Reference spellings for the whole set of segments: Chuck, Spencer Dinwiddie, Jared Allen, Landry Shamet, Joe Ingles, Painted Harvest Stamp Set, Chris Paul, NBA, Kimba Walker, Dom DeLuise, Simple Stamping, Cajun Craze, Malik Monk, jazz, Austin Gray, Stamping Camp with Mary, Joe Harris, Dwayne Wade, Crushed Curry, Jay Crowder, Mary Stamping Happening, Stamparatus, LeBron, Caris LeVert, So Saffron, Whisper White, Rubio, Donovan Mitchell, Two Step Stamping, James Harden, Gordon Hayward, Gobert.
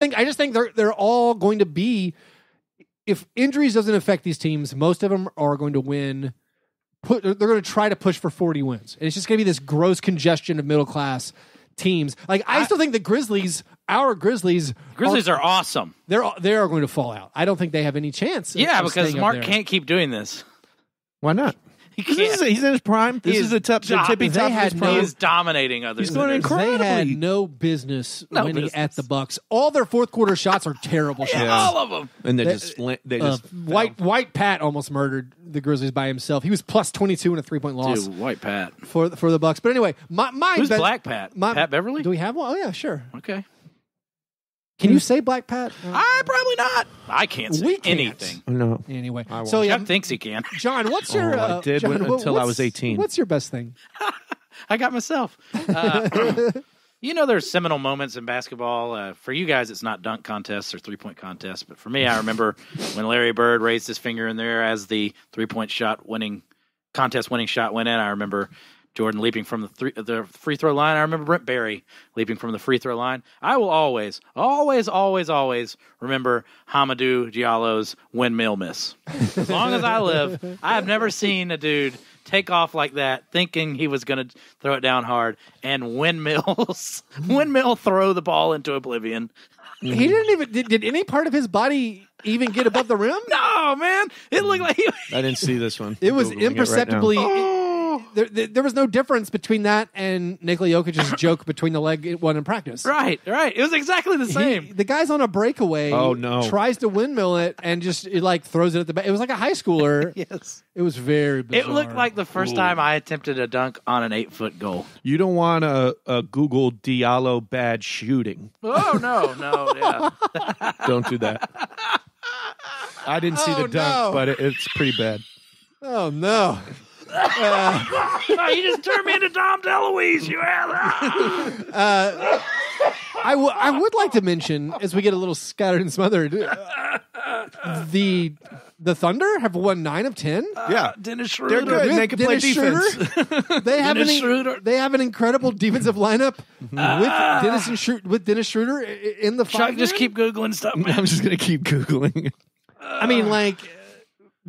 I just think they're all going to be, if injuries doesn't affect these teams, most of them are going to win. They're going to try to push for 40 wins, and it's just going to be this gross congestion of middle class teams. Like I still think the Grizzlies, our Grizzlies are awesome. They are going to fall out. I don't think they have any chance. Yeah, because Mark can't keep doing this. Why not? He's in his prime. This is the tippy top of his prime. He is dominating others. He's going incredibly. They had no business winning at the Bucks. All their fourth quarter shots are terrible shots. Yeah, all of them. And they just White Pat almost murdered the Grizzlies by himself. He was plus 22 in a 3-point loss. Dude, White Pat for the Bucks. But anyway, who's Black Pat? Pat Beverly? Do we have one? Oh yeah, sure. Okay. Can you say Black Pat? I probably not. I can't say anything. No. Anyway. So, Jeff thinks he can. John, what's your... I did until I was 18. What's your best thing? I got myself. You know, there's seminal moments in basketball. For you guys, it's not dunk contests or three-point contests. But for me, I remember when Larry Bird raised his finger in the air as the three-point shot contest winning shot went in. I remember Jordan leaping from the free throw line. I remember Brent Berry leaping from the free throw line. I will always, always, always, always remember Hamidou Diallo's windmill miss. As long as I live, I have never seen a dude take off like that thinking he was going to throw it down hard and windmill throw the ball into oblivion. He didn't even, did any part of his body even get above the rim? No, man. It looked like he... I didn't see this one. It was imperceptibly... There was no difference between that and Nikola Jokic's joke between the leg one in practice. Right. It was exactly the same. The guy's on a breakaway. Oh, no. Tries to windmill it and just throws it at the back. It was like a high schooler. Yes. It was very bizarre. It looked like the first time I attempted a dunk on an 8-foot goal. You don't want a Google Diallo bad shooting. Oh, no. Yeah. Don't do that. I didn't see the dunk, but it's pretty bad. Oh, no. You just turned me into Dom DeLuise, you ass. I would like to mention, as we get a little scattered and smothered, the Thunder have won 9 of 10. Yeah, Dennis Schroeder. They're good. They can play defense. They have an incredible defensive lineup with Dennis Schroeder in the final. Chuck, just keep googling stuff. I'm just gonna keep googling. I mean,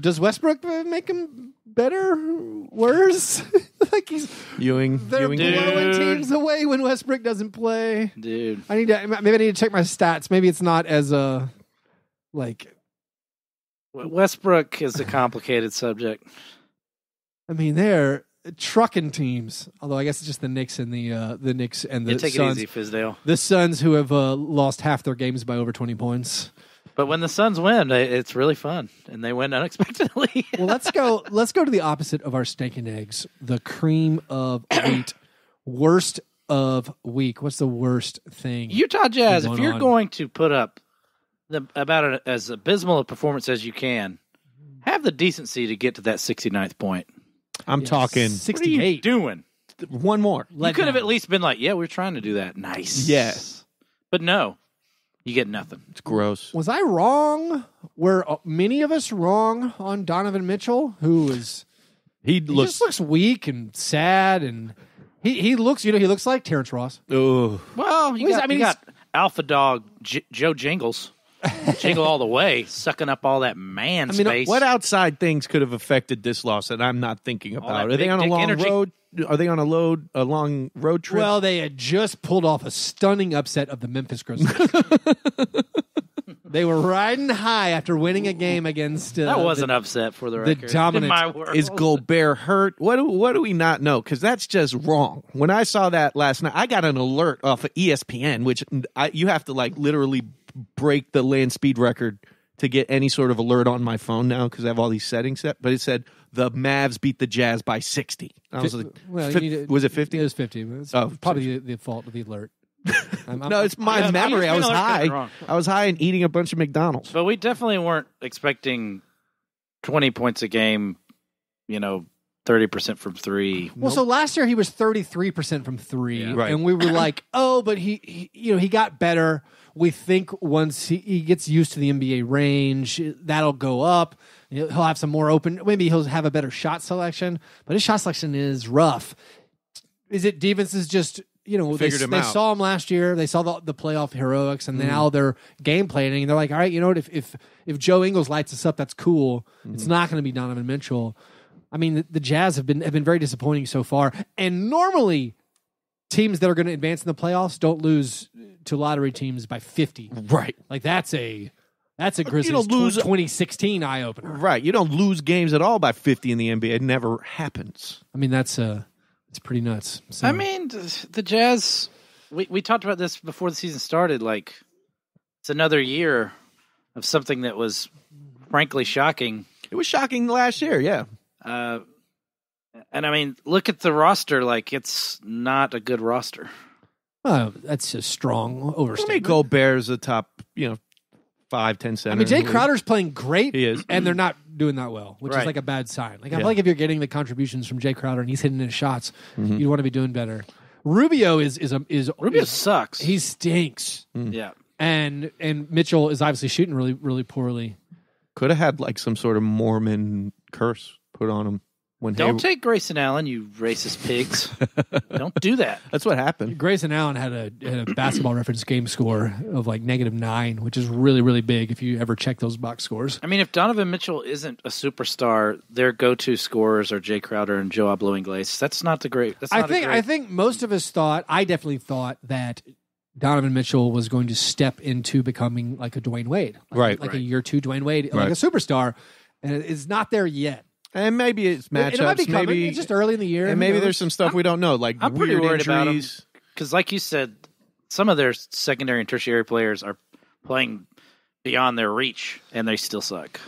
does Westbrook make him better, worse? He's Ewing. They're blowing teams away when Westbrook doesn't play. Dude, I need to check my stats. Maybe it's not as Westbrook is a complicated subject. I mean, they're trucking teams. Although I guess it's just the Knicks and the Knicks and the Suns. Take it easy, Fizdale. The Suns, who have lost half their games by over 20 points. But when the Suns win, it's really fun, and they win unexpectedly. Well, let's go to the opposite of our steak and eggs, the cream of wheat, worst of week. What's the worst thing? Utah Jazz, if you're going to put up as abysmal a performance as you can, have the decency to get to that 69th point. I'm talking 68. What are you doing? One more. You could have at least been like, yeah, we're trying to do that. Nice. Yes. But no. You get nothing. It's gross. Was I wrong? Were many of us wrong on Donovan Mitchell, who is... He just looks weak and sad, and he looks like Terrence Ross. Oh. Well, you got alpha dog Joe Jingles. Jingle all the way, sucking up all that man space. What outside things could have affected this loss that I'm not thinking about? Are they on a long road? Are they on a long road trip? Well, they had just pulled off a stunning upset of the Memphis Grizzlies. They were riding high after winning a game against... that was an upset for the record. The dominant... Is Gobert hurt? What do we not know? Because that's just wrong. When I saw that last night, I got an alert off of ESPN, which you have to literally break the land speed record to get any sort of alert on my phone now because I have all these settings set. But it said the Mavs beat the Jazz by 60. I was was it 50? It was 50. It's probably the fault of the alert. It's my memory. I was high. I was high and eating a bunch of McDonald's. But we definitely weren't expecting 20 points a game, 30% from three. Well, so last year he was 33% from three, right. And we were like, "Oh, but he got better." We think once he gets used to the NBA range, that'll go up. He'll have some more open. Maybe he'll have a better shot selection, but his shot selection is rough. Is it defense is just you know, they saw him last year. They saw the playoff heroics, and now they're game planning. And they're like, all right, you know what? If Joe Ingles lights us up, that's cool. It's not going to be Donovan Mitchell. I mean, the Jazz have been very disappointing so far. And normally, teams that are going to advance in the playoffs don't lose to lottery teams by 50. Right. Like that's a Grizzlies 2016 eye opener. Right. You don't lose games at all by 50 in the NBA. It never happens. I mean, it's pretty nuts. So. I mean, the Jazz, we talked about this before the season started. Like, it's another year of something that was frankly shocking. It was shocking last year, yeah. And I mean, look at the roster. Like, it's not a good roster. Oh, that's a strong overstatement. I mean, Gobert's the top, 5, 10 center. I mean, Jay Crowder's playing great. He is. And they're not doing that well, which is like a bad sign. Like, I feel like if you're getting the contributions from Jay Crowder and he's hitting his shots, you'd want to be doing better. Rubio Rubio sucks. He stinks. Mm. Yeah. And Mitchell is obviously shooting really, really poorly. Could have had like some sort of Mormon curse put on him. Don't take Grayson Allen, you racist pigs. Don't do that. That's what happened. Grayson Allen had a basketball reference game score of like -9, which is really, really big if you ever check those box scores. I mean, if Donovan Mitchell isn't a superstar, their go-to scorers are Jay Crowder and Joe Ingles. That's not the great. I think most of us thought, I definitely thought that Donovan Mitchell was going to step into becoming like a Dwayne Wade. A year two Dwayne Wade, like a superstar. And it's not there yet. And maybe it's matchups. It might be coming. Maybe it's just early in the year. And maybe there's some stuff we don't know, like I'm weird worried injuries. About them, because, like you said, some of their secondary and tertiary players are playing beyond their reach, and they still suck.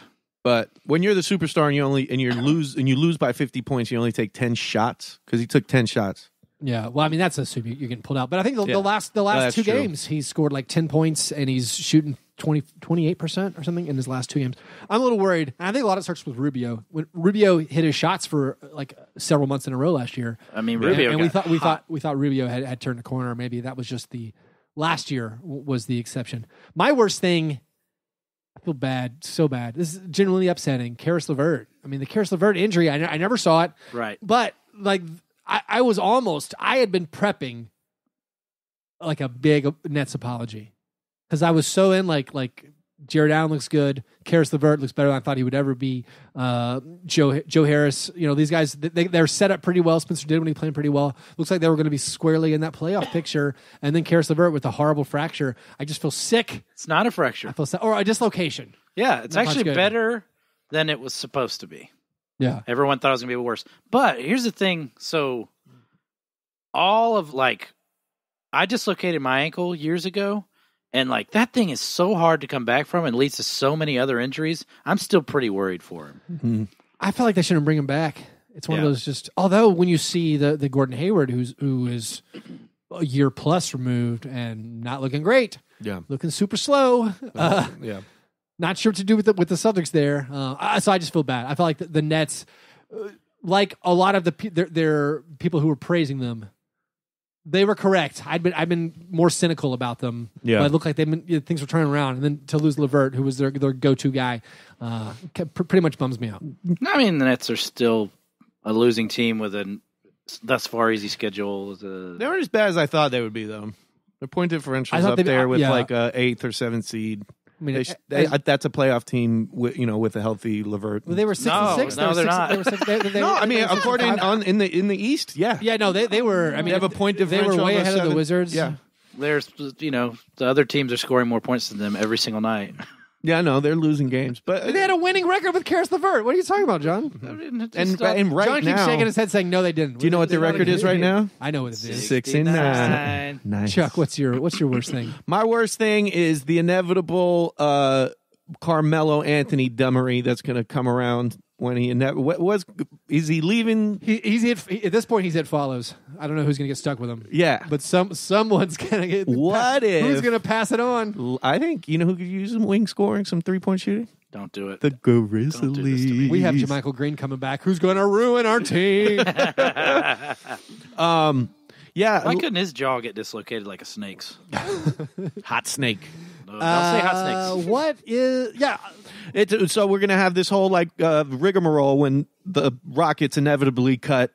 But when you're the superstar and you lose by 50 points, you only take 10 shots because he took 10 shots. Yeah, well, I mean that's assuming you're getting pulled out. But I think the last two games he scored like 10 points and he's shooting 28% or something in his last two games. I'm a little worried. I think a lot of it starts with Rubio. When Rubio hit his shots for like several months in a row last year. I mean, Rubio and we thought Rubio had turned the corner. Maybe that was just the last year was the exception. My worst thing. I feel bad, so bad. This is genuinely upsetting. Caris LeVert. I mean, the Caris LeVert injury. I never saw it. Right, but like. I had been prepping like a big Nets apology because I was so in like Jared Allen looks good. Caris LeVert looks better than I thought he would ever be. Joe Harris, these guys, they're set up pretty well. Spencer Dinwiddie playing pretty well. Looks like they were going to be squarely in that playoff picture. And then Caris LeVert with a horrible fracture. I just feel sick. It's not a fracture. I feel sick. Or a dislocation. Yeah, it's actually better than it was supposed to be. Yeah, everyone thought it was going to be worse. But here's the thing. So I dislocated my ankle years ago, and like that thing is so hard to come back from and leads to so many other injuries. I'm still pretty worried for him. Mm-hmm. I feel like they shouldn't bring him back. It's one of those just, although when you see the Gordon Hayward, who is a year plus removed and not looking great, looking super slow. Not sure what to do with the Celtics there. So I just feel bad. I felt like the Nets, like a lot of their people who were praising them, they were correct. I'd been more cynical about them. Yeah. But it looked like things were turning around. And then to lose LeVert, who was their go-to guy, pretty much bums me out. I mean, the Nets are still a losing team with a thus far easy schedule. They weren't as bad as I thought they would be, though. Their point differential is up there with like an 8th or 7th seed. I mean, that's a playoff team, with a healthy LeVert. Well, they were 6-6. No, they're not. No, I mean, according in the East, yeah, yeah. No, they were. I mean, they have a point differential. They were way ahead of the Wizards. Yeah, there's the other teams are scoring more points than them every single night. Yeah, I know they're losing games, but they had a winning record with Caris LeVert. What are you talking about, John? And right now, John keeps shaking his head, saying, "No, they didn't." Do you know what their record is right now? I know what it is. 6-9. Nice. Chuck, what's your worst thing? My worst thing is the inevitable Carmelo Anthony dumbery that's going to come around when he is he leaving? He's at this point. He's at follows. I don't know who's going to get stuck with him. Yeah, but someone's going to get. Who's going to pass it on? I think who could use some wing scoring, some 3-point shooting. Don't do it. The Grizzlies. We have Jermichael Green coming back. Who's going to ruin our team? Yeah. Why couldn't his jaw get dislocated like a snake's? Hot snake. I'll say hot snakes. What is... Yeah. So we're going to have this whole rigmarole when the Rockets inevitably cut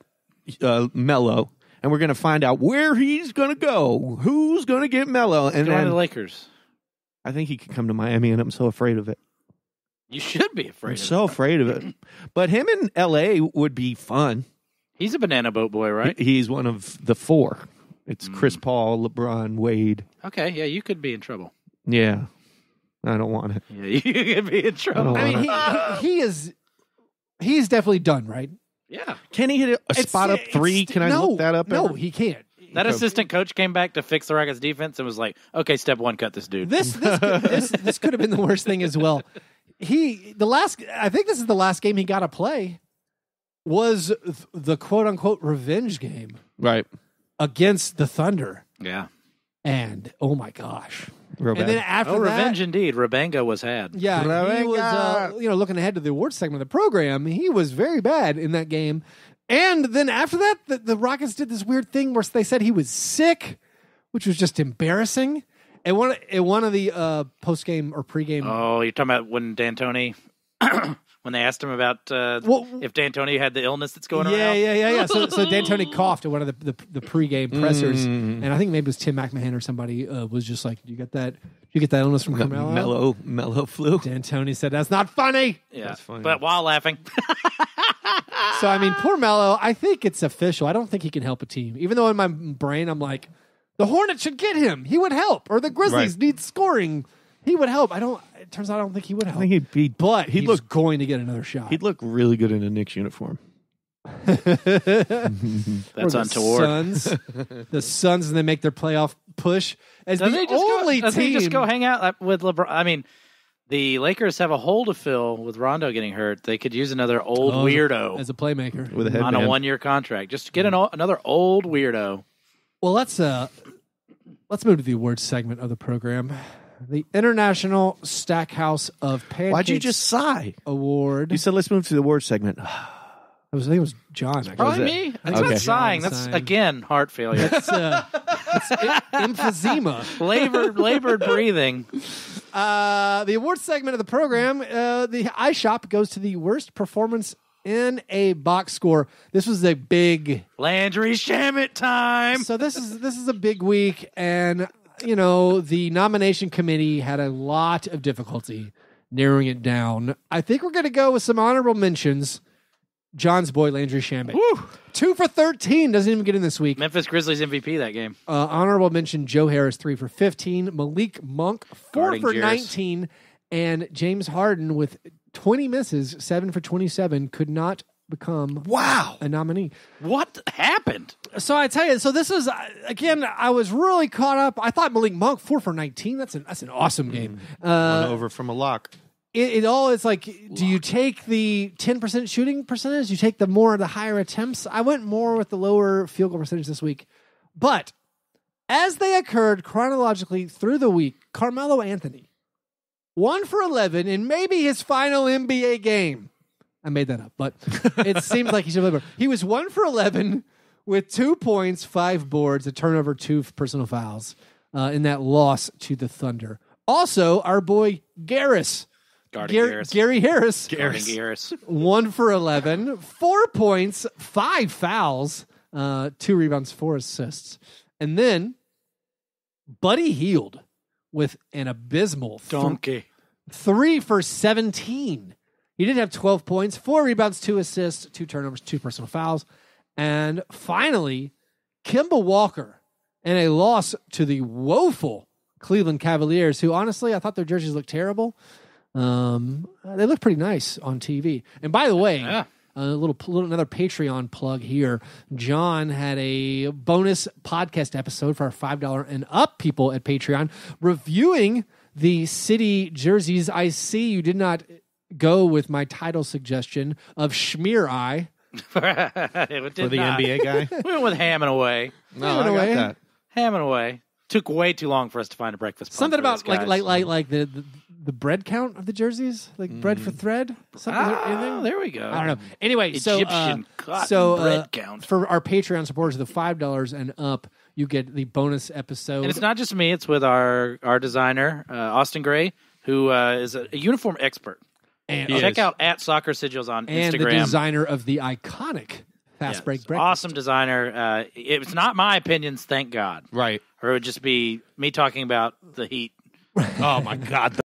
Melo. and we're going to find out where he's going to go, who's going to get Melo. And then the Lakers. I think he could come to Miami, and I'm so afraid of it. You should be afraid of it. I'm so afraid of it. But him in L.A. would be fun. He's a banana boat boy, right? He's one of the four. It's Chris Paul, LeBron, Wade. Okay, yeah, you could be in trouble. Yeah. I don't want it. Yeah, you could be in trouble. I mean, he's definitely done, right? Yeah. Can he hit a spot up three? Can I look that up? No, he can't. That assistant coach came back to fix the Rockets' defense and was like, okay, step one, cut this dude. This could have been the worst thing as well. I think this is the last game he got to play was the quote-unquote revenge game. Right. Against the Thunder. Yeah. And, oh my gosh. Robang. And then after that. Revenge indeed. Robanga was had. Yeah. Robanga. He was, looking ahead to the awards segment of the program, he was very bad in that game. And then after that, the Rockets did this weird thing where they said he was sick, which was just embarrassing. And one of the post-game or pre-game. Oh, you're talking about when D'Antoni, when they asked him about if D'Antoni had the illness that's going around. Yeah. So D'Antoni coughed at one of the pre-game pressers. And I think maybe it was Tim McMahon or somebody was just like, do you get that illness from Carmelo? Mellow flu. D'Antoni said, that's not funny. Yeah, that's funny. But while laughing. So, I mean, poor Melo, I think it's official. I don't think he can help a team. Even though in my brain I'm like, the Hornets should get him. He would help. Or the Grizzlies need scoring. He would help. It turns out I don't think he would help. I think he's going to get another shot. He'd look really good in a Knicks uniform. That's untoward. The Suns, and they make their playoff push as team. They just go hang out with LeBron? I mean, the Lakers have a hole to fill with Rondo getting hurt. They could use another old weirdo as a playmaker with a headband. On a one-year contract. Just get another old weirdo. Well, let's move to the awards segment of the program. The International Stackhouse of Pancakes. Why'd you just sigh? Award. You said let's move to the awards segment. I think it was John. Actually. Probably me. That's not sighing. That's again heart failure. That's emphysema. Labored breathing. The awards segment of the program, the iShop goes to the worst performance in a box score. This was a big Landry Shamet time. So this is a big week, and the nomination committee had a lot of difficulty narrowing it down. I think we're going to go with some honorable mentions. John's boy, Landry Shamet. Woo! 2 for 13. Doesn't even get in this week. Memphis Grizzlies MVP that game. Honorable mention, Joe Harris, 3 for 15. Malik Monk, 4 for 19. And James Harden with 20 misses, 7 for 27, could not become a nominee. What happened? So I tell you, this is, again, I was really caught up. I thought Malik Monk, 4 for 19. That's an awesome game. One over from a lock. It's like, do you take the 10% shooting percentage? Do you take the higher attempts? I went more with the lower field goal percentage this week. But as they occurred chronologically through the week, Carmelo Anthony, 1 for 11 in maybe his final NBA game. I made that up, but it seems like he should remember. He was 1 for 11 with 2 points, 5 boards, a turnover, 2 personal fouls in that loss to the Thunder. Also, our boy Garris. Gary Harris. 1 for 11, 4 points, 5 fouls, 2 rebounds, 4 assists. And then Buddy Heald with an abysmal donkey. 3 for 17. He did have 12 points, 4 rebounds, 2 assists, 2 turnovers, 2 personal fouls. And finally, Kimba Walker and a loss to the woeful Cleveland Cavaliers, who honestly, I thought their jerseys looked terrible. They look pretty nice on TV. And by the way, another Patreon plug here. John had a bonus podcast episode for our $5 and up people at Patreon reviewing the city jerseys. I see you did not go with my title suggestion of Schmear Eye for the NBA guy. We went with Ham and Away. Ham and Away took way too long for us to find a breakfast. Something about like the bread count of the jerseys, like bread for thread. There we go. I don't know. Anyway, Egyptian cotton bread count. For our Patreon supporters of the $5 and up, you get the bonus episode. And it's not just me; it's with our designer Austin Gray, who is a uniform expert. And check out @SoccerSigils on Instagram. And the designer of the iconic Fast break. Awesome designer. It's not my opinions, thank God. Right. Or it would just be me talking about the Heat. Oh, my God.